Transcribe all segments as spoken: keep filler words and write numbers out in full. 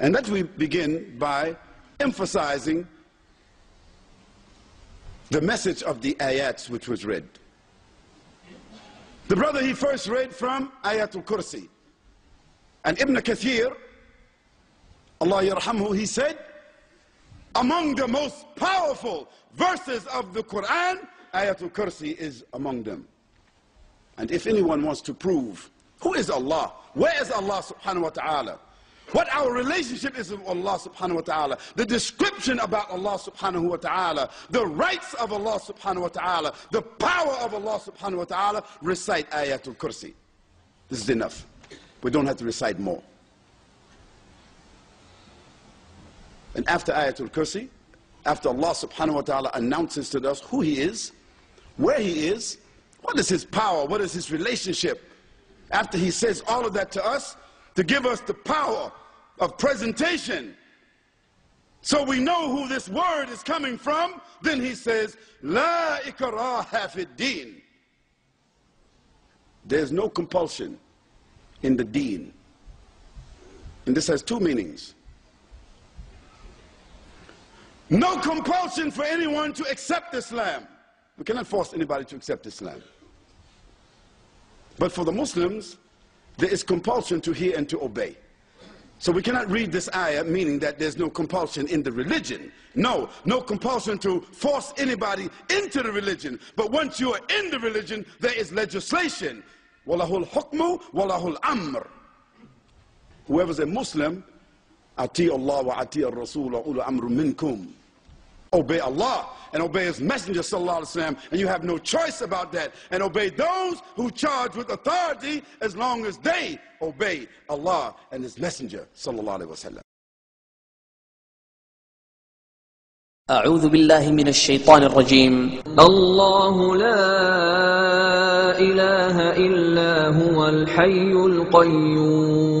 And let me begin by emphasizing the message of the ayats which was read. The brother, he first read from Ayatul Kursi. And Ibn Kathir, Allah yarhamhu, he said, among the most powerful verses of the Quran, Ayatul Kursi is among them. And if anyone wants to prove who is Allah, where is Allah subhanahu wa ta'ala, what our relationship is with Allah subhanahu wa ta'ala, the description about Allah subhanahu wa ta'ala, the rights of Allah subhanahu wa ta'ala, the power of Allah subhanahu wa ta'ala, recite Ayatul Kursi. This is enough. We don't have to recite more. And after Ayatul Kursi, after Allah subhanahu wa ta'ala announces to us who He is, where He is, what is His power, what is His relationship, after He says all of that to us, to give us the power of presentation, so we know who this word is coming from, then He says, La ikraha fid deen. There's no compulsion in the deen. And this has two meanings. No compulsion for anyone to accept Islam. We cannot force anybody to accept Islam. But for the Muslims, there is compulsion to hear and to obey. So we cannot read this ayah meaning that there's no compulsion in the religion. No, no compulsion to force anybody into the religion. But once you are in the religion, there is legislation. Walahul hukmu, walahul amr. Whoever's a Muslim, ati Allah wa ati ar-rasul wa ulu amru minkum. Obey Allah and obey His Messenger Sallallahu Alaihi Wasallam, and you have no choice about that. And obey those who charge with authority as long as they obey Allah and His Messenger Sallallahu Alaihi Wasallam. أعوذ بالله من الشيطان الرجيم. الله لا إله إلا هو الحي القيوم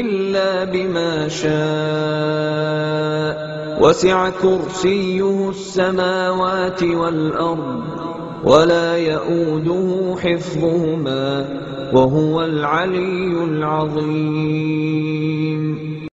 إلا بما شاء وسع كرسيه السماوات والأرض ولا يؤوده حفظهما وهو العلي العظيم.